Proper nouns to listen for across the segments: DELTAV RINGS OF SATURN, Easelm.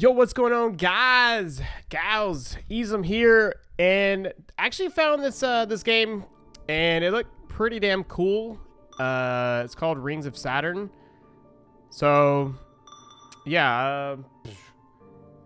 Yo, what's going on, guys, gals? Easelm here, and actually found this this game, and it looked pretty damn cool. It's called Rings of Saturn. So, yeah,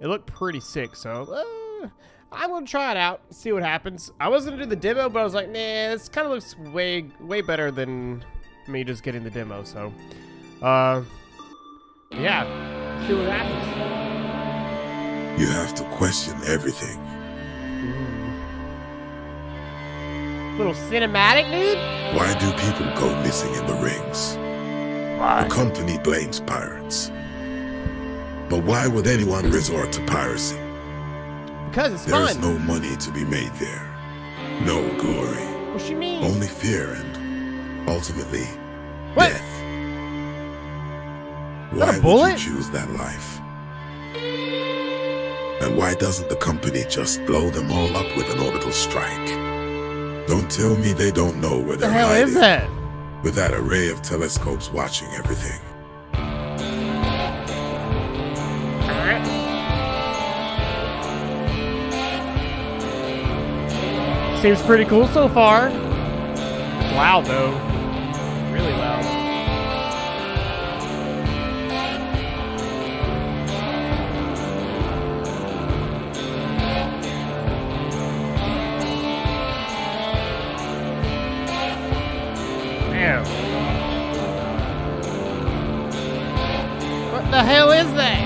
it looked pretty sick. So I'm gonna try it out, see what happens. I was gonna do the demo, but I was like, nah, this kind of looks way better than me just getting the demo. So, yeah, see what happens. You have to question everything. Little cinematic, dude? Why do people go missing in the rings? Why? The company blames pirates. But why would anyone resort to piracy? Because it's fun. There is no money to be made there. No glory. What she mean? Only fear and, ultimately, what? Death. Why would you choose that life? And why doesn't the company just blow them all up with an orbital strike? Don't tell me they don't know where they're hiding. The hell is that? With that array of telescopes watching everything. Seems pretty cool so far. Loud though. Really loud. What the hell is that?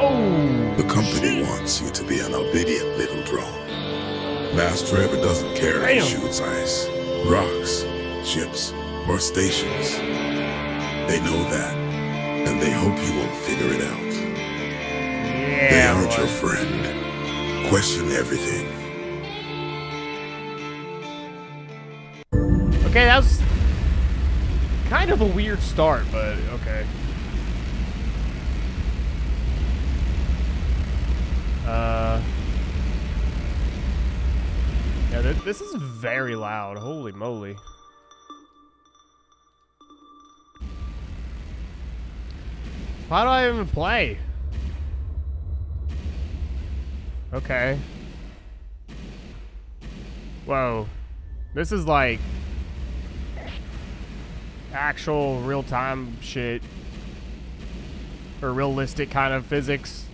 Oh! The company wants you to be an obedient little drone. Master Ever doesn't care if he shoots ice, rocks, ships, or stations. They know that, and they hope you will figure it out. Yeah, they aren't your friend. Question everything. Okay, that was kind of a weird start, but okay. Yeah, this is very loud. Holy moly. Why do I even play? Okay. Whoa. This is like actual real-time shit. Or realistic kind of physics.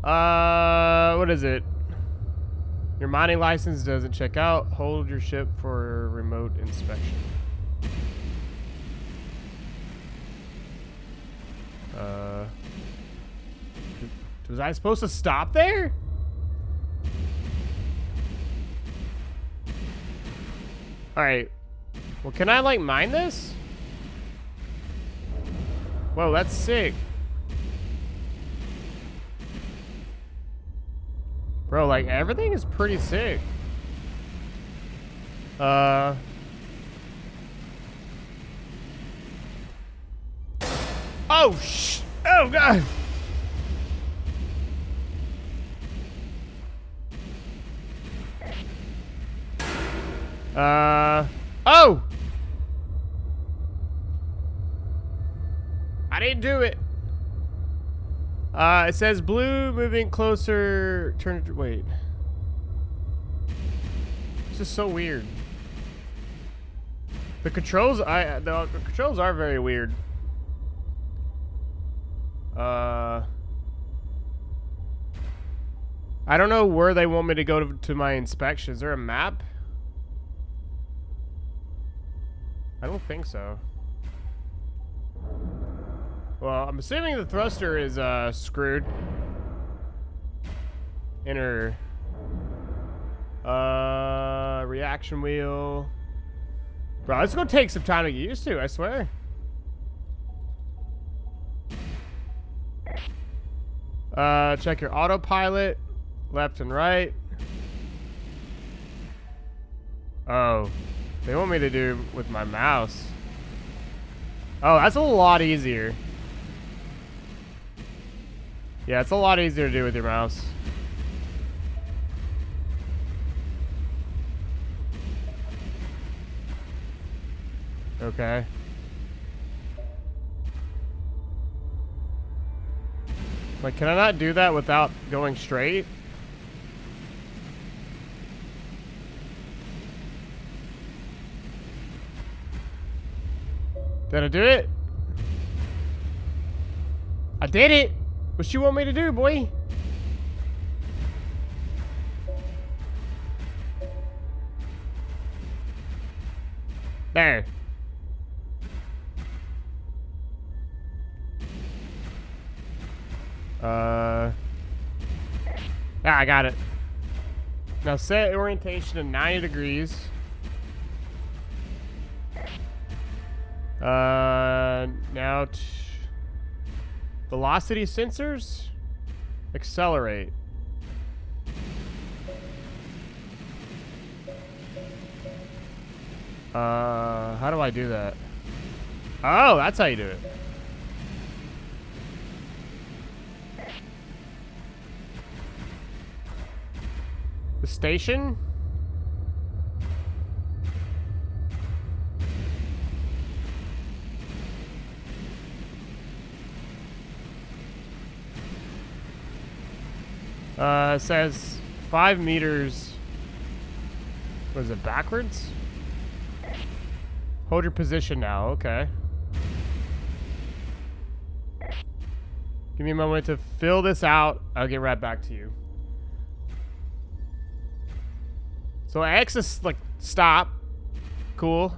What is it? Your mining license doesn't check out. Hold your ship for remote inspection. Was I supposed to stop there? All right. Well, can I like mine this? Whoa, that's sick. Bro, like everything is pretty sick. Oh, oh God. Oh! I didn't do it. It says blue moving closer, wait. This is so weird. The controls, the controls are very weird. I don't know where they want me to go to my inspection. Is there a map? I don't think so. Well, I'm assuming the thruster is screwed. Inner reaction wheel. Bro, it's gonna take some time to get used to, I swear. Check your autopilot, left and right. Oh. They want me to do with my mouse. Oh, that's a lot easier. Yeah, it's a lot easier to do with your mouse. Okay. Like, can I not do that without going straight? Did I do it? I did it! What you want me to do, boy? There. I got it. Now set orientation to 90 degrees. Now velocity sensors, accelerate. How do I do that? Oh, that's how you do it. The station? It says 5 meters. Was it backwards? Hold your position now, okay. Give me a moment to fill this out. I'll get right back to you. So X is like stop. Cool.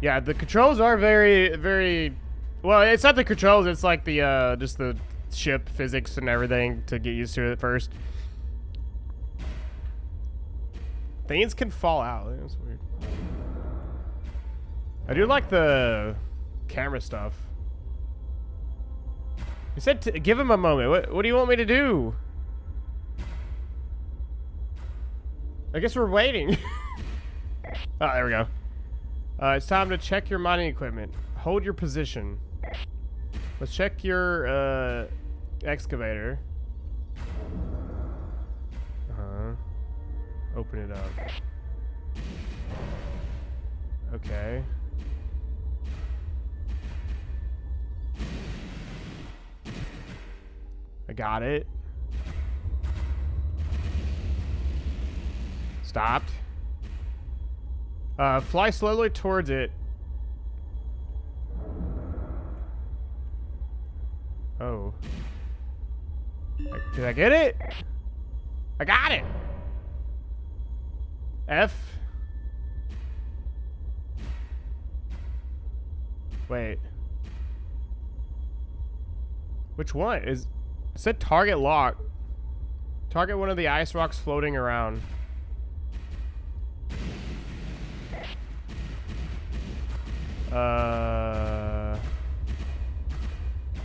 Yeah, the controls are very well, it's not the controls, it's like the just the ship physics and everything to get used to it first. Things can fall out. That's weird. I do like the camera stuff. You said to give him a moment. What do you want me to do? I guess we're waiting. Oh, there we go. It's time to check your mining equipment. Hold your position. Let's check your excavator. Open it up. Okay. I got it. Stopped. Fly slowly towards it. Oh. Did I get it? I got it! F. Wait. Which one? It said target lock. Target one of the ice rocks floating around.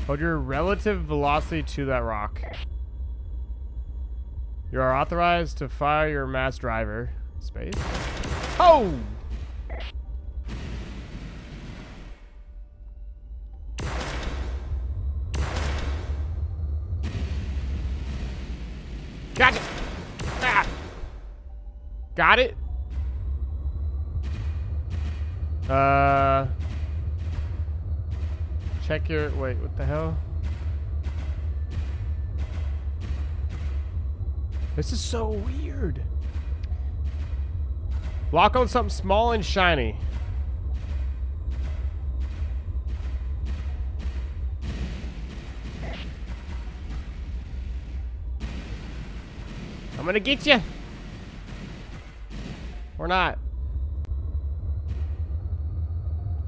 Hold your relative velocity to that rock. You are authorized to fire your mass driver. Space. Oh! Gotcha! Ah. Got it? Check your... Wait, what the hell? This is so weird. Lock on something small and shiny. I'm gonna get you. Or not.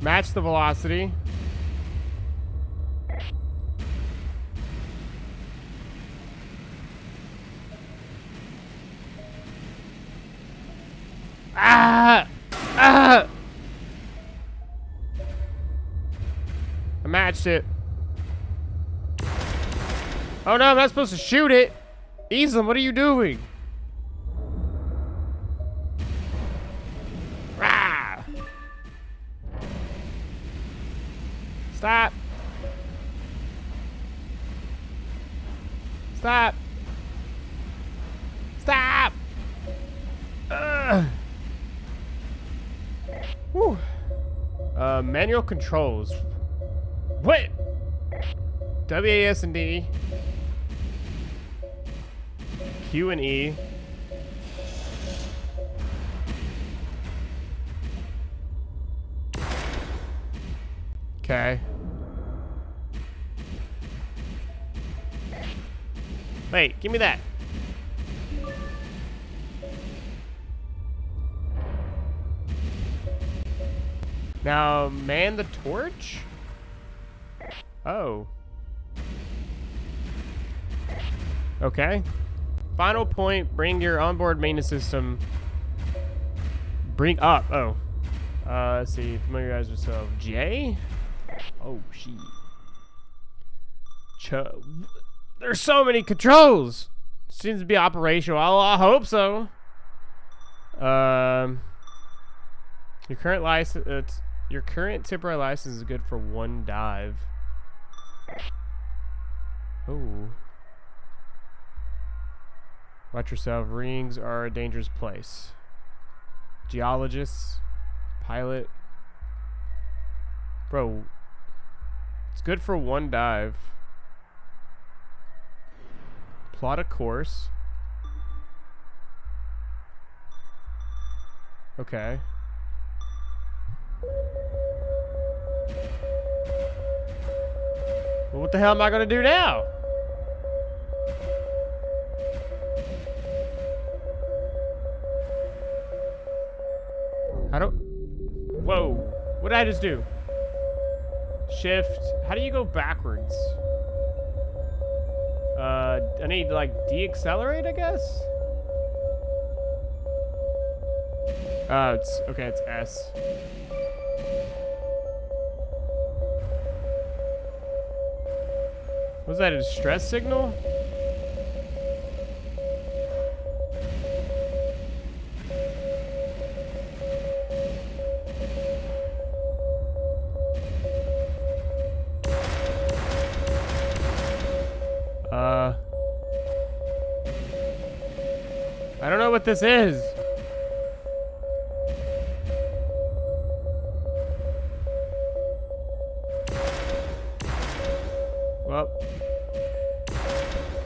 Match the velocity. I matched it. Oh no, I'm not supposed to shoot it. Easelm, what are you doing? Rah! Stop. Stop. Stop. Ugh. Whew. Manual controls. What? WAS and D. Q and E. Okay. Wait, give me that. Now, man the torch? Oh. Okay. Final point, bring your onboard maintenance system. Bring up. Oh. Let's see. Familiarize yourself. J? Oh, shit. There's so many controls. Seems to be operational. I hope so. Your current license. Your current temporary license is good for one dive. Oh. Watch yourself. Rings are a dangerous place. Geologists. Pilot. Bro. It's good for one dive. Plot a course. Okay. Well, what the hell am I gonna do now? I don't... Whoa. What did I just do? Shift. How do you go backwards? I need to, like, de-accelerate, I guess? It's... Okay, it's S. Was that a distress signal? I don't know what this is. Well,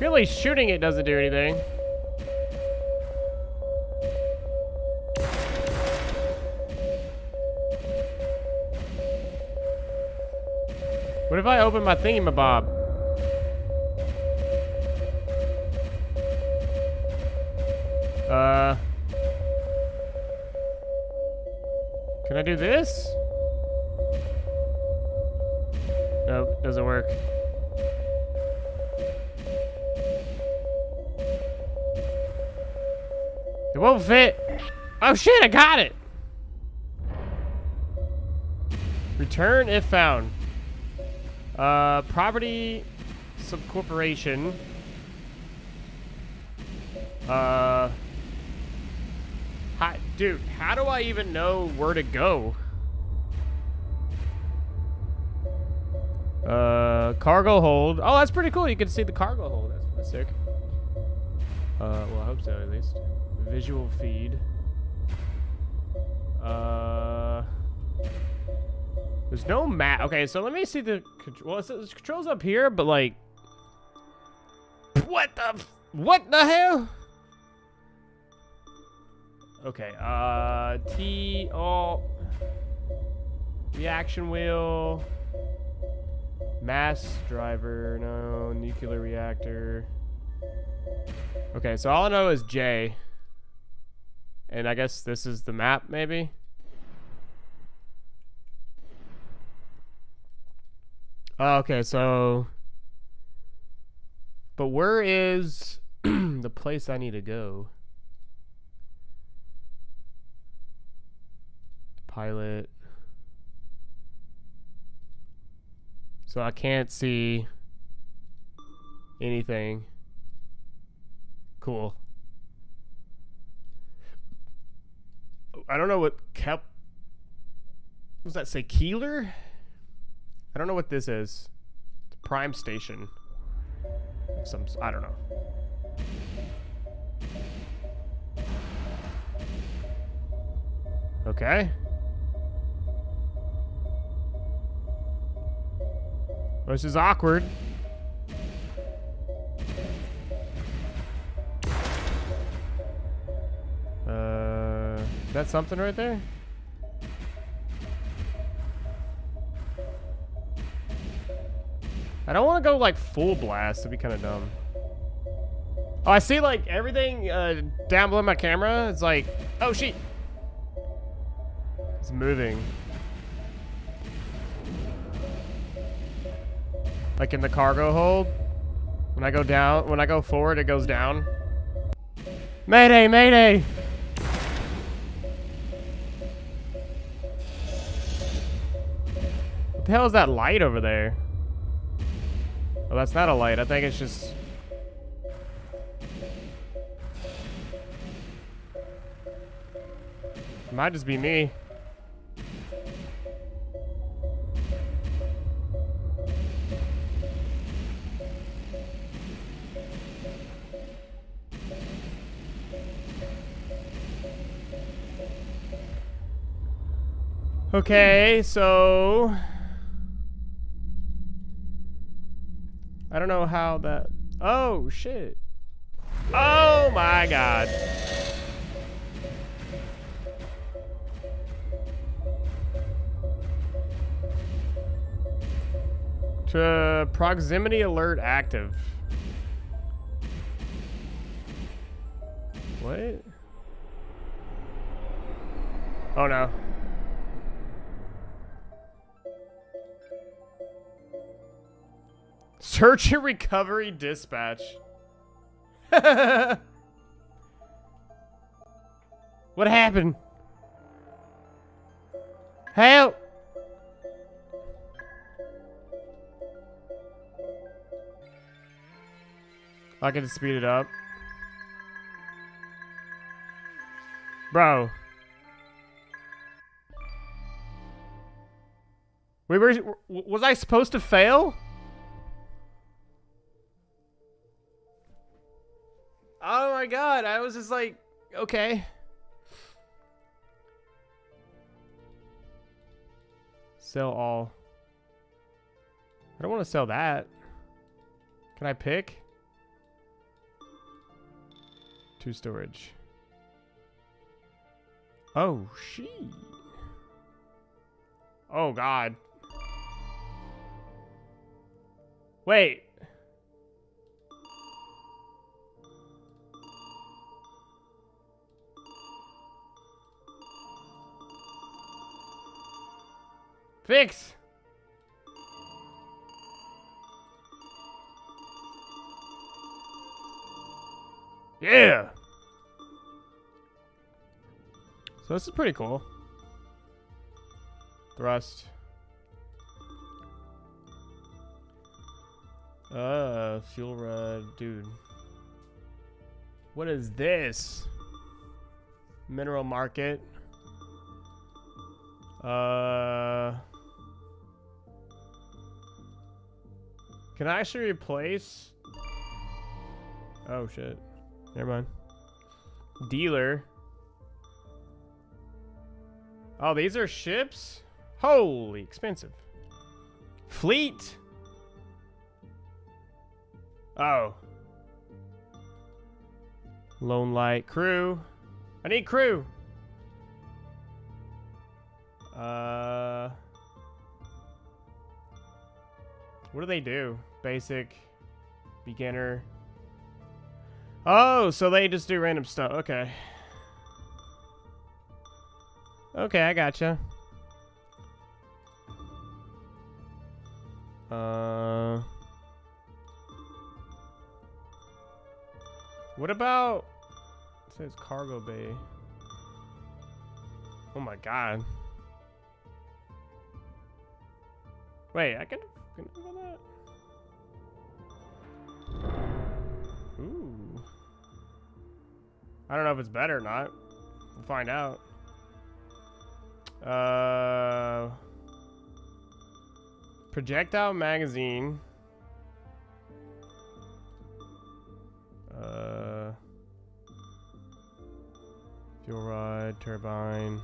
really shooting it doesn't do anything. What if I open my thingamabob? Can I do this? Nope, doesn't work. It won't fit. Oh shit, I got it. Return if found. Property subcorporation. Dude, how do I even know where to go? Cargo hold. Oh, that's pretty cool. You can see the cargo hold. That's sick. Well, I hope so, at least. Visual feed. There's no map. Okay, so let me see the... Well, so there's controls up here, but like... What the hell? Okay, T, alt, reaction wheel, mass driver, no, nuclear reactor. Okay, so all I know is J. And I guess this is the map, maybe? Okay, so... But where is the place I need to go? Pilot. So I can't see anything. Cool. I don't know what kept. What does that say? Keeler? I don't know what this is. It's a prime station. Some. I don't know. Okay. This is awkward. Is that something right there? I don't want to go like full blast. That'd be kind of dumb. Oh, I see like everything down below my camera. It's like, oh shit. It's moving. Like in the cargo hold. When I go down, when I go forward, it goes down. Mayday, mayday. What the hell is that light over there? Oh, that's not a light. I think it's just... It might just be me. Okay, so... I don't know how that... Oh, shit. Oh, my God. To proximity alert active. What? Oh, no. Search and recovery dispatch. What happened? Help! I can speed it up. Bro. We were, was I supposed to fail? Oh my God, I was just like, okay. Sell all. I don't want to sell that. Can I pick? To storage. Oh, shit. Oh God. Wait. Fix. Yeah. So this is pretty cool. Thrust. Fuel rod, dude. What is this? Mineral market. Can I actually replace? Oh shit. Never mind. Dealer. Oh, these are ships? Holy expensive. Fleet. Oh. Lone light crew. I need crew. What do they do? Basic, beginner. Oh, so they just do random stuff. Okay. Okay, I gotcha. What about? It says cargo bay. Oh my God. Wait, I can. That. Ooh. I don't know if it's better or not. We'll find out. Projectile magazine. Fuel rod, turbine.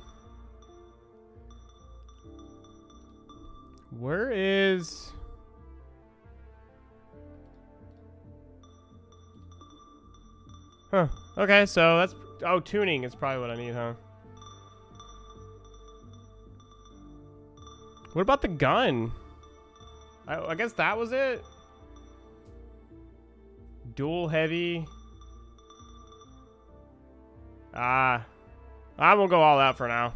Where is... Huh. Okay, so that's... Oh, tuning is probably what I need, huh? What about the gun? I guess that was it. Dual heavy. Ah. I won't go all out for now.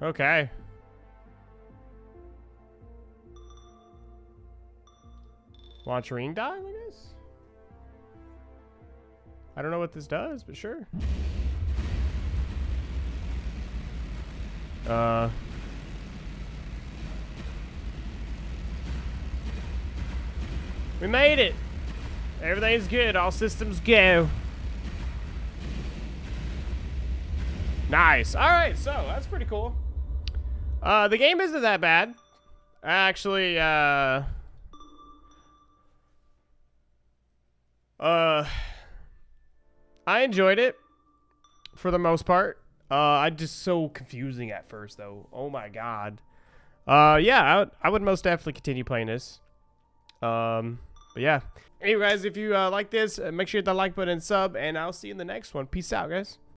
Okay. Launch ring dive, I guess? I don't know what this does, but sure. We made it! Everything's good, all systems go. Nice. Alright, so that's pretty cool. The game isn't that bad. Actually, I enjoyed it for the most part. I'm just so confusing at first, though. Oh my god. Yeah, I would most definitely continue playing this. But yeah. Anyway, guys, if you like this, make sure you hit that like button and sub, and I'll see you in the next one. Peace out, guys.